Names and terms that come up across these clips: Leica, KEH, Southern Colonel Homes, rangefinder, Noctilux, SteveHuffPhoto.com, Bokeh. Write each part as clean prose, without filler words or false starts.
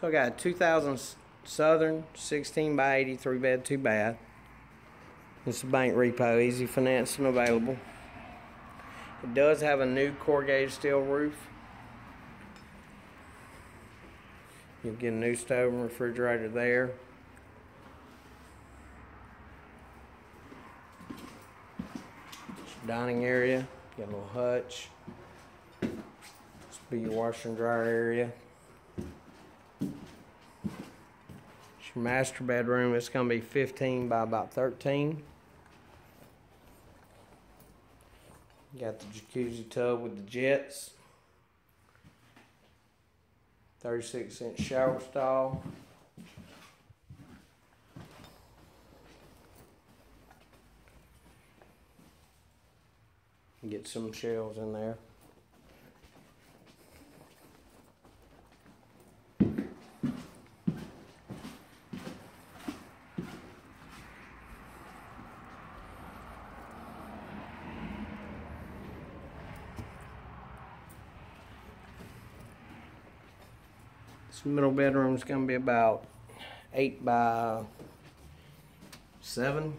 So I got a 2000 Southern 16x80 3-bed, 2-bath. It's a bank repo, easy financing available. It does have a new corrugated steel roof. You'll get a new stove and refrigerator there. Dining area, got a little hutch. This will be your washer and dryer area. It's your master bedroom. It's going to be 15 by about 13. Got the jacuzzi tub with the jets. 36-inch shower stall. Get some shelves in there. This middle bedroom is going to be about 8 by 7.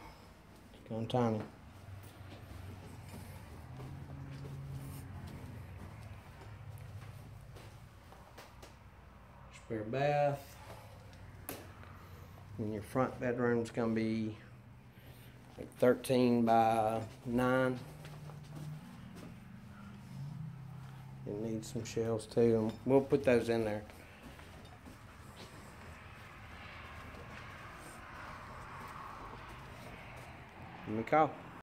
It's kind of tiny. Spare bath, and your front bedroom's gonna be like 13 by 9. It needs some shelves too, and we'll put those in there. Let me call.